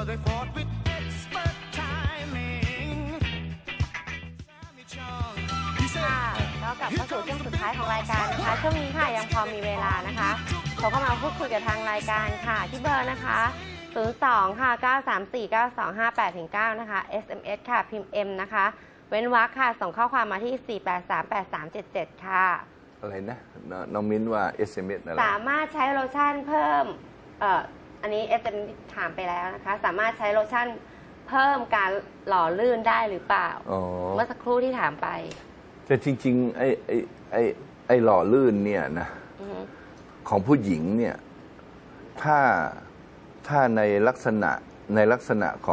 but they fought with expert timing. Sammy Chong. He said, here comes the big boss fight. เขาก็มาพูดคุยกับทางรายการค่ะที่เบอร์นะคะ02 ค่ะ 934 9258-9 นะคะ SMS ค่ะ พิมพ์ M นะคะเว้นวรรคค่ะส่งข้อความมาที่4838377 ค่ะอะไรนะน้องมิ้นว่า SMS อะไรสามารถใช้โลชั่นเพิ่มอันนี้ SMS ถามไปแล้วนะคะสามารถใช้โลชั่นเพิ่มการหล่อลื่นได้หรือเปล่าเมื่อสักครู่ที่ถามไปแต่จริงๆไอ้หล่อลื่นเนี่ยนะ ของผู้หญิงเนี่ยถ้าในลักษณะข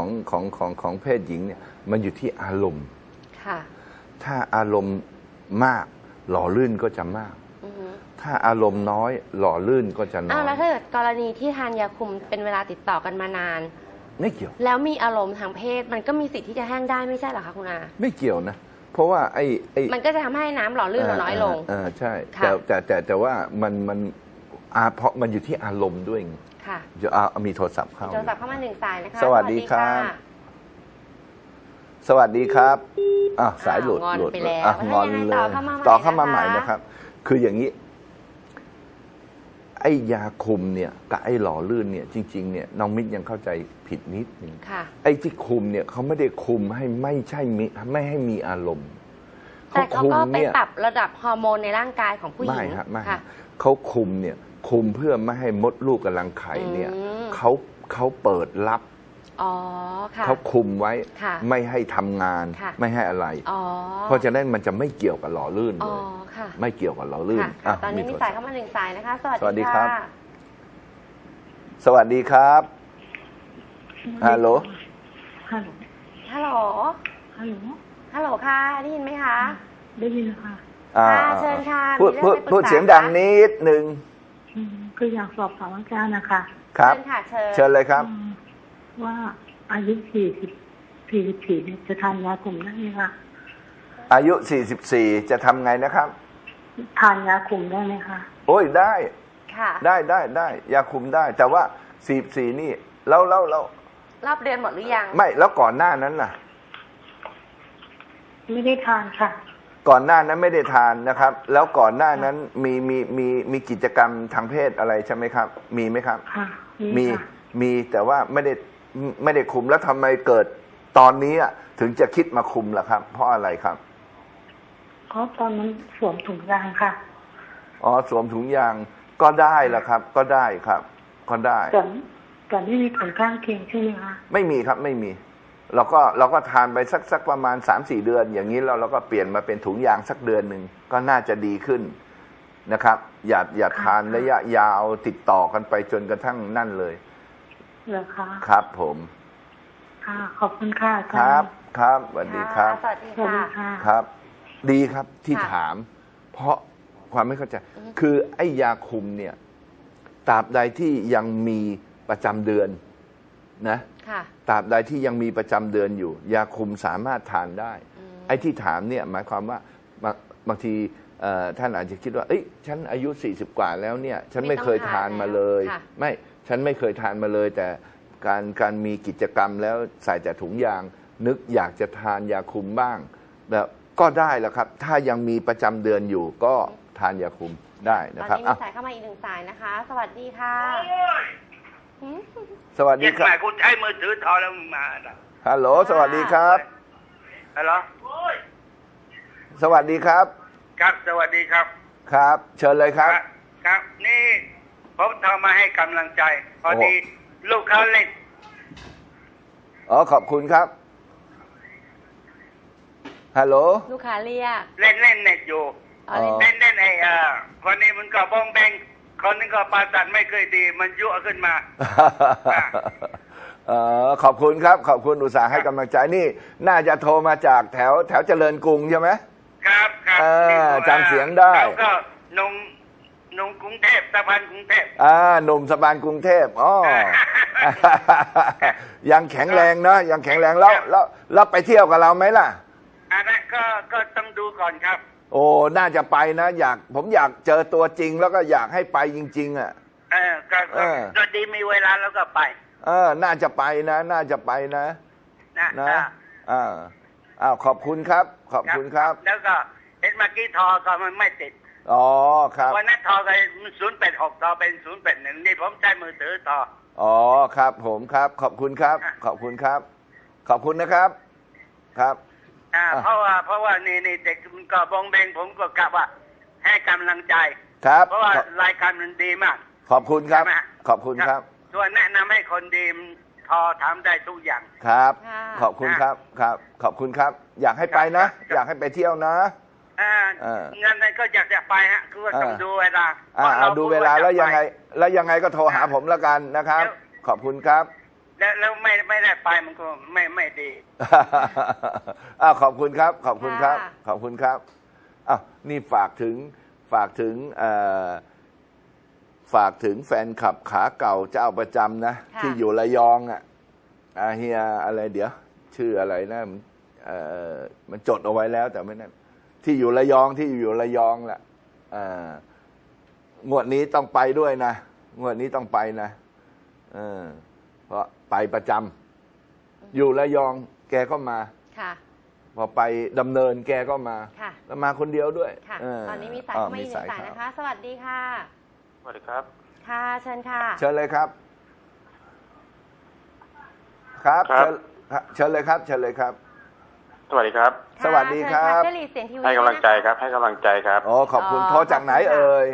องเพศหญิงเนี่ยมันอยู่ที่อารมณ์ถ้าอารมณ์มากหล่อลื่นก็จะมาก ถ้าอารมณ์น้อยหล่อลื่นก็จะมากแล้วถ้าเกิดกรณีที่ทานยาคุมเป็นเวลาติดต่อกันมานานไม่เกี่ยวแล้วมีอารมณ์ทางเพศมันก็มีสิทธิ์ที่จะแห้งได้ไม่ใช่เหรอคะคุณอาไม่เกี่ยวนะ เพราะว่าไอ้มันก็จะทำให้น้ำหล่อลื่นเราน้อยลงใช่แต่ว่ามัน ต่อเข้ามาใหม่นะครับคืออย่างนี้ไอยาคุมเนี่ยกับไอหล่อลื่นเนี่ยจริงๆเนี่ยน้องมิตรยังเข้าใจผิดนิดนึงไอที่คุมเนี่ยเขาไม่ได้คุมให้ไม่ใช่มีไม่ให้มีอารมณ์เขาคุมเนี่ยคุมเพื่อไม่ให้มดลูกกำลังไข่เนี่ยเขาเปิดรับเขาคุมไว้ไม่ให้ทำงานไม่ให้อะไรพอจะได้มันจะไม่เกี่ยวกับหล่อลื่นเลยไม่เกี่ยวกับหล่อลื่นมีสายเข้ามาหนึ่งสายนะคะสวัสดีค่ะ สวัสดีครับ ฮัลโหล ฮัลโหล ฮัลโหล ฮัลโหลค่ะได้ยินไหมคะ ได้ยินค่ะ เชิญค่ะ พูดเสียงดังนิดหนึ่ง คืออยากสอบถามอาจารย์นะคะ ครับ เชิญเลยครับ ว่าอายุ 44 จะทานยาคุมได้ไหมคะ อายุ 44 จะทำไงนะครับ ทานยาคุมได้ไหมคะ โอ้ยได้ ได้รอบเดือนหมดหรือยังไม่แล้วก่อนหน้านั้นล่ะไม่ได้ทานค่ะก่อนหน้านั้นไม่ได้ทานนะครับแล้วก่อนหน้านั้นมีกิจกรรมทางเพศอะไรใช่ไหมครับมีไหมครับมีแต่ว่าไม่ได้คุมแล้วทำไมเกิดตอนนี้ถึงจะคิดมาคุมล่ะครับเพราะอะไรครับอ๋อสวมถุงยางค่ะ ก็ได้แล้วครับก็ได้ครับก็ได้แต่ไม่มีผลข้างเคียงใช่ไหมคะไม่มีครับไม่มีแล้วก็ทานไปสักประมาณ3-4 เดือนอย่างนี้แล้วเราก็เปลี่ยนมาเป็นถุงยางสักเดือนหนึ่งก็น่าจะดีขึ้นนะครับอยากทานระยะยาวติดต่อกันไปจนกระทั่งนั่นเลยครับครับสวัสดีครับค่ะขอบคุณค่ะดีครับที่ถามเพราะ ความไม่เข้าใจคือไอยาคุมเนี่ยตราบใดที่ยังมีประจำเดือนนะตราบใดที่ยังมีประจำเดือนอยู่ยาคุมสามารถทานได้ไอที่ถามเนี่ยหมายความว่าบางทีท่านอาจจะคิดว่าเอ้ยฉันอายุ 40 กว่าแล้วเนี่ยฉันไม่เคยทานมาเลยไม่ฉันไม่เคยทานมาเลยแต่การ มีกิจกรรมแล้วใส่แต่ถุงยางนึกอยากจะทานยาคุมบ้างแล้วก็ได้แล้วครับถ้ายังมีประจำเดือนอยู่ก็ ทานยาคุมได้นะครับสวัสดีครับสวัสดีครับสวัสดีครับครับเชิญเลยครับครับนี่ผมโทรมาให้กำลังใจพอดีลูกค้าเล่นเน็ตอยู่ เล่นเน็ตเน็ตอยู่เล่นเน็ตไอ้คนนี้มันก็บ้องแบงคนนึงก็ปาตัดไม่เคยดีมันยั่วขึ้นมาขอบคุณครับขอบคุณอุตส่าห์ให้กำลังใจนี่น่าจะโทรมาจากแถวเจริญกรุงใช่ไหมครับครับจำเสียงได้นมกรุงเทพตะพันกรุงเทพน้องกรุงเทพรามคงเทพยังแข็งแรงเนาะยังแข็งแรงแล้วไปเที่ยวกับเราไหมล่ะก็ต้องดูก่อนครับ โอ้น่าจะไปนะอยากผมอยากเจอตัวจริงแล้วก็อยากให้ไปจริงๆอ่ะก็ดีมีเวลาแล้วก็ไป น่าจะไปนะน่าจะไปนะนะขอบคุณครับขอบคุณครับแล้วก็เห็นเมื่อกี้ทอก็มันไม่ติดอ๋อครับวันนั้นทอไป086ทอเป็น081นี่ผมใช้มือถือต่ออ๋อครับผมครับขอบคุณครับขอบคุณครับขอบคุณนะครับครับเพราะว่านี่เด็กมันก็บงเบงผมก็กลับว่าให้กำลังใจครับเพราะว่ารายการมันดีมากขอบคุณครับขอบคุณครับส่วนแนะนำให้คนดีทอถามได้ทุกอย่างครับขอบคุณครับครับขอบคุณครับอยากให้ไปนะอยากให้ไปเที่ยวนะงานนั้นก็อยากจะไปฮะคือว่าต้องดูเวลาดูเวลาแล้วยังไงก็โทรหาผมแล้วกันนะครับขอบคุณครับแล้วไม่ได้ไปมันก็ไม่ดีขอบคุณครับขอบคุณครับขอบคุณครับนี่ฝากถึงแฟนคลับขาเก่าเจ้าประจำนะที่อยู่ระยองอ่ะเฮียอะไรเดี๋ยวชื่ออะไรนะมันจดเอาไว้แล้วแต่ไม่นั่นที่อยู่ระยองแหละงวดนี้ต้องไปด้วยนะงวดนี้ต้องไปนะเพราะไปประจำอยู่ระยองแกก็มาพอไปดำเนินแกก็มาแล้วมาคนเดียวด้วยตอนนี้มีสายเข้ามาอีกหนึ่งสายนะคะสวัสดีค่ะสวัสดีครับค่ะเชิญค่ะเชิญเลยครับครับเชิญเลยครับเชิญเลยครับสวัสดีครับสวัสดีครับให้กำลังใจครับให้กำลังใจครับอ๋อขอบคุณโทรจากไหนเอ่ย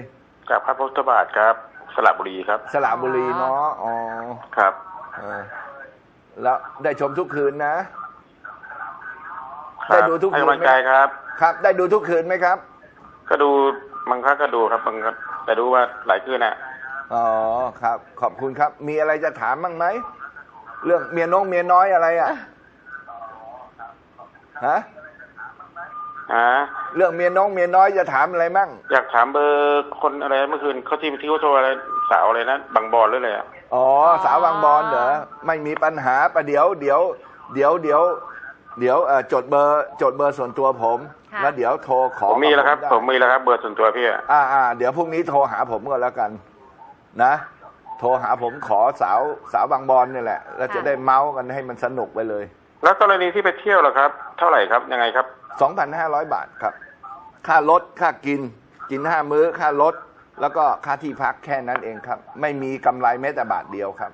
จากพระพุทธบาทครับสระบุรีครับสระบุรีเนาะอ๋อครับแล้วได้ชมทุกคืนนะได้ดูทุกคืนให้กำลังใจครับครับได้ดูทุกคืนไหมครับก็ดูบางครั้งก็ดูครับบางครั้งแต่ดูว่าหลายคืนนะอ๋อครับขอบคุณครับมีอะไรจะถามบ้างไหมเรื่องเมียน้องเมียน้อยอะไรอ่ะเรื่องเมียน้องเมียน้อยจะถามอะไรมั่งอยากถามเบอร์คนอะไรเมื่อคืนเขาที่เขาโทรอะไรสาวอะไรนะบางบอนหรืออะไรอ๋อสาวบางบอนเหรอไม่มีปัญหาประเดี๋ยวจดเบอร์ส่วนตัวผมแล้วเดี๋ยวโทรขอผมมีแล้วครับเบอร์ส่วนตัวพี่เดี๋ยวพรุ่งนี้โทรหาผมก็แล้วกันนะโทรหาผมขอสาวบางบอนนี่แหละแล้วจะได้เมาส์กันให้มันสนุกไปเลยแล้วกรณีที่ไปเที่ยวเหรอครับเท่าไหร่ครับยังไงครับ2,500 บาทครับค่ารถค่ากิน5 มื้อค่ารถแล้วก็ค่าที่พักแค่นั้นเองครับไม่มีกำไรแม้แต่บาทเดียวครับ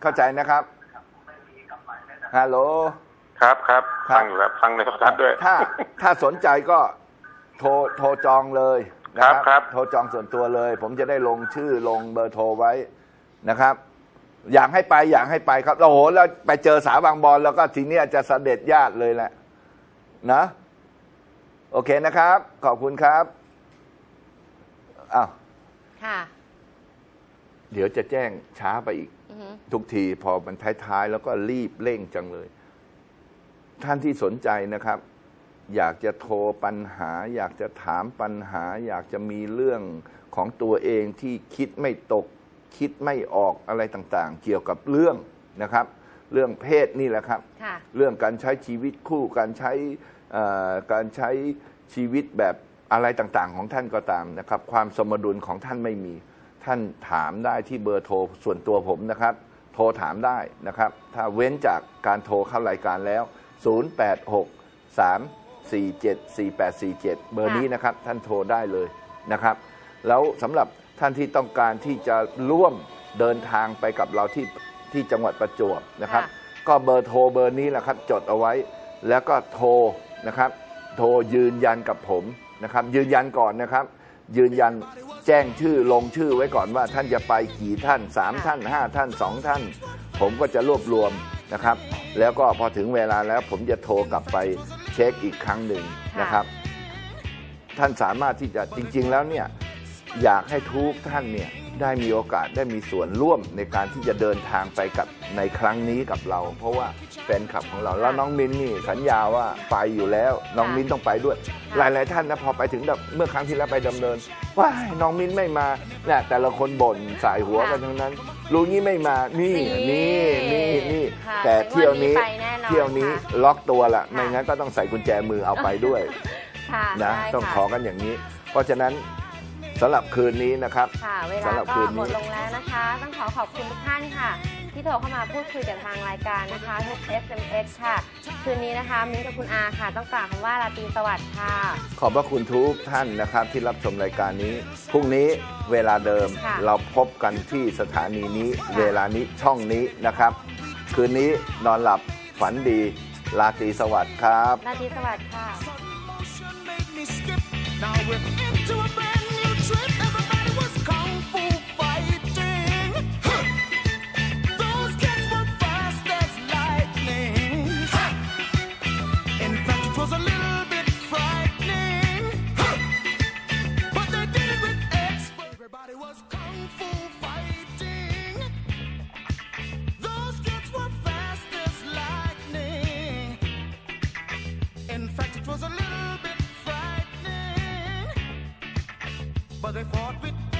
เข้าใจนะครับฮัลโหลครับครับฟังอยู่ครับฟังในโทรศัพท์ด้วยถ้าสนใจก็โทรจองเลยครับโทรจองส่วนตัวเลยผมจะได้ลงชื่อลงเบอร์โทรไว้นะครับอยากให้ไปครับโอ้โหแล้วไปเจอสาวบางบอนแล้วก็ทีนี้จะเสด็จญาติเลยแหละนะโอเคนะครับขอบคุณครับค่ะเดี๋ยวจะแจ้งช้าไปอีกทุกทีพอมันท้ายๆแล้วก็รีบเร่งจังเลยท่านที่สนใจนะครับอยากจะโทรปัญหาอยากจะถามปัญหาอยากจะมีเรื่องของตัวเองที่คิดไม่ตกคิดไม่ออกอะไรต่างๆเกี่ยวกับเรื่องนะครับเรื่องเพศนี่แหละครับเรื่องการใช้ชีวิตคู่การใช้ชีวิตแบบอะไรต่างๆของท่านก็ตามนะครับความสมดุลของท่านไม่มีท่านถามได้ที่เบอร์โทรส่วนตัวผมนะครับโทรถามได้นะครับถ้าเว้นจากการโทรเข้ารายการแล้ว086-347-4847เบอร์นี้นะครับท่านโทรได้เลยนะครับแล้วสำหรับท่านที่ต้องการที่จะร่วมเดินทางไปกับเราที่จังหวัดประจวบนะครับก็เบอร์โทรเบอร์นี้แหละครับจดเอาไว้แล้วก็โทรนะครับโทรยืนยันกับผมนะครับยืนยันก่อนนะครับยืนยันแจ้งชื่อลงชื่อไว้ก่อนว่าท่านจะไปกี่ท่าน3 ท่าน 5 ท่าน 2 ท่านผมก็จะรวบรวมนะครับแล้วก็พอถึงเวลาแล้วผมจะโทรกลับไปเช็คอีกครั้งหนึ่งนะครับท่านสามารถที่จะจริงๆแล้วเนี่ยอยากให้ทุกท่านเนี่ยได้มีโอกาสได้มีส่วนร่วมในการที่จะเดินทางไปกับในครั้งนี้กับเราเพราะว่าแฟนคลับของเราแล้วน้องมินนี่สัญญาว่าไปอยู่แล้วน้องมินต้องไปด้วยหลายๆท่านนะพอไปถึงเมื่อครั้งที่แล้วไปดำเนินว่าน้องมินไม่มาเนี่ยแต่ละคนบ่นสายหัวกันทั้งนั้นรู้งี้ไม่มานี่แต่เที่ยวนี้ล็อกตัวละไม่งั้นก็ต้องใส่กุญแจมือเอาไปด้วยนะต้องขอกันอย่างนี้เพราะฉะนั้น สำหรับคืนนี้นะครับค่ะเวลาก็หมดลงแล้วนะคะต้องขอบคุณทุกท่านค่ะที่โทรเข้ามาพูดคุยกับทางรายการนะคะทุก SMS ค่ะคืนนี้นะคะมิ้นกับคุณอาค่ะต้องกล่าวคำว่าราตรีสวัสดิ์ค่ะขอบพระคุณทุกท่านนะครับที่รับชมรายการนี้พรุ่งนี้เวลาเดิมเราพบกันที่สถานีนี้เวลานี้ช่องนี้นะครับคืนนี้นอนหลับฝันดีราตรีสวัสดิ์ครับราตรีสวัสดิ์ค่ะThey fought with